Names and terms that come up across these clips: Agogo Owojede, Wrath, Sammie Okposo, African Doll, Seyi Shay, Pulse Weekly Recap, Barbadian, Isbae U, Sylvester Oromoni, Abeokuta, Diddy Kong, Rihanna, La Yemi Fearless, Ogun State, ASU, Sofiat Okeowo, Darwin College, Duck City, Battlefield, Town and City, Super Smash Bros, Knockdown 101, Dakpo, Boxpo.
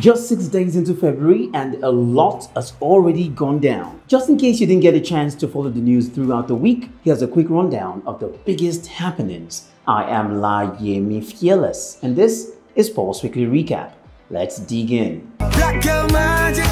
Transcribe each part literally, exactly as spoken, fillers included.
Just six days into February and a lot has already gone down. Just in case you didn't get a chance to follow the news throughout the week, here's a quick rundown of the biggest happenings. I am La Yemi Fearless and this is Pulse Weekly Recap. Let's dig in. Black girl magic.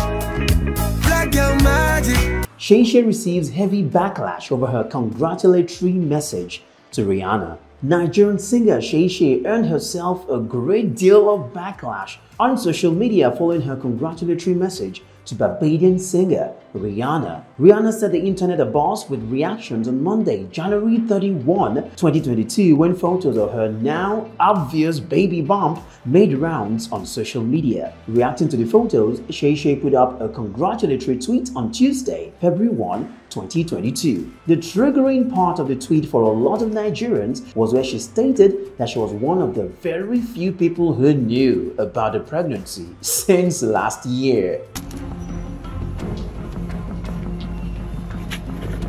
Black girl magic. Seyi Shay receives heavy backlash over her congratulatory message to Rihanna. Nigerian singer Seyi Shay earned herself a great deal of backlash on social media following her congratulatory message to Barbadian singer Rihanna. Rihanna set the internet abuzz with reactions on Monday, January thirty-first, twenty twenty-two, when photos of her now obvious baby bump made rounds on social media. Reacting to the photos, Seyi Shay put up a congratulatory tweet on Tuesday, February first, twenty twenty-two. The triggering part of the tweet for a lot of Nigerians was where she stated that she was one of the very few people who knew about the pregnancy since last year.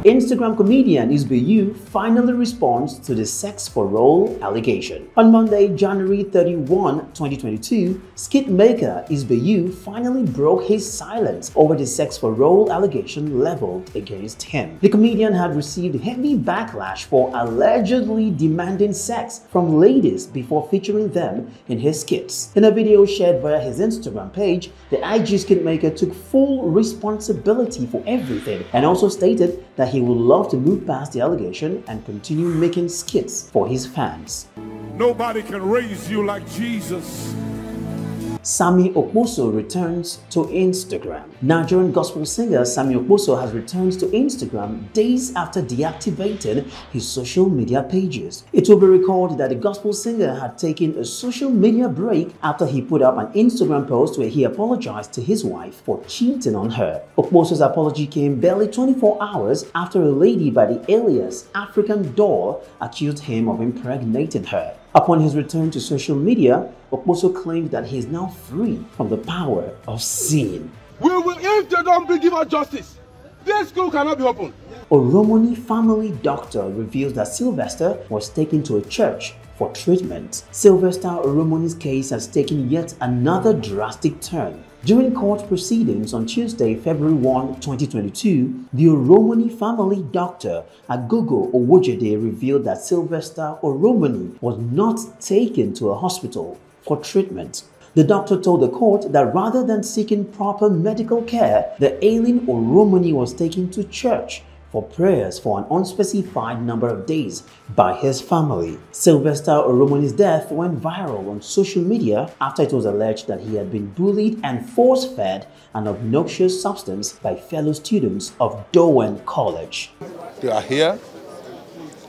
Instagram comedian Isbae U finally responds to the sex for role allegation. On Monday, January thirty-first, twenty twenty-two, skit maker Isbae U finally broke his silence over the sex for role allegation leveled against him. The comedian had received heavy backlash for allegedly demanding sex from ladies before featuring them in his skits. In a video shared via his Instagram page, the I G skit maker took full responsibility for everything and also stated that he would love to move past the allegation and continue making skits for his fans. Nobody can raise you like Jesus. Sammie Okposo returns to Instagram. Nigerian gospel singer Sammie Okposo has returned to Instagram days after deactivating his social media pages. It will be recalled that the gospel singer had taken a social media break after he put up an Instagram post where he apologized to his wife for cheating on her. Okposo's apology came barely twenty-four hours after a lady by the alias African Doll accused him of impregnating her. Upon his return to social media, Okposo claimed that he is now free from the power of sin. We will, if they don't be given justice, this school cannot be opened. Oromoni family doctor reveals that Sylvester was taken to a church for treatment. Sylvester Oromoni's case has taken yet another drastic turn. During court proceedings on Tuesday, February first, twenty twenty-two, the Oromoni family doctor Agogo Owojede revealed that Sylvester Oromoni was not taken to a hospital for treatment. The doctor told the court that rather than seeking proper medical care, the ailing Oromoni was taken to church for prayers for an unspecified number of days by his family. Sylvester Oromoni's death went viral on social media after it was alleged that he had been bullied and force-fed an obnoxious substance by fellow students of Darwin College. They are here.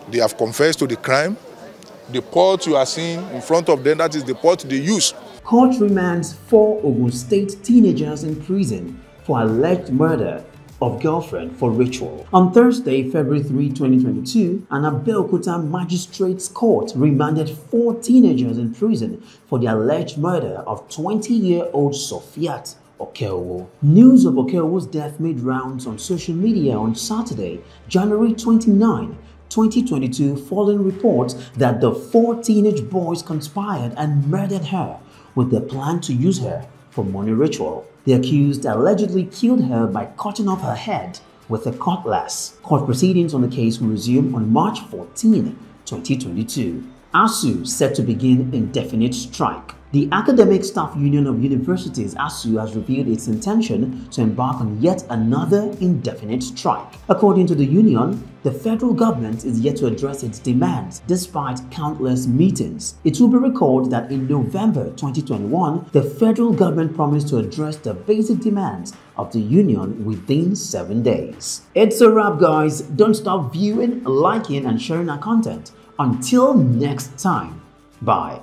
They have confessed to the crime. The pot you are seeing in front of them, that is the pot they use. Court remands four Ogun State teenagers in prison for alleged murder of girlfriend for ritual. On Thursday, February third, twenty twenty-two, an Abeokuta Magistrates Court remanded four teenagers in prison for the alleged murder of twenty-year-old Sofiat Okeowo. News of Okeowo's death made rounds on social media on Saturday, January twenty-ninth, twenty twenty-two, following reports that the four teenage boys conspired and murdered her with the plan to use her for money ritual. The accused allegedly killed her by cutting off her head with a cutlass. Court proceedings on the case will resume on March fourteenth, twenty twenty-two. A S U set to begin indefinite strike. The Academic Staff Union of Universities, A S U, has revealed its intention to embark on yet another indefinite strike. According to the union, the federal government is yet to address its demands despite countless meetings. It will be recalled that in November twenty twenty-one, the federal government promised to address the basic demands of the union within seven days. It's a wrap, guys. Don't stop viewing, liking, and sharing our content. Until next time, bye.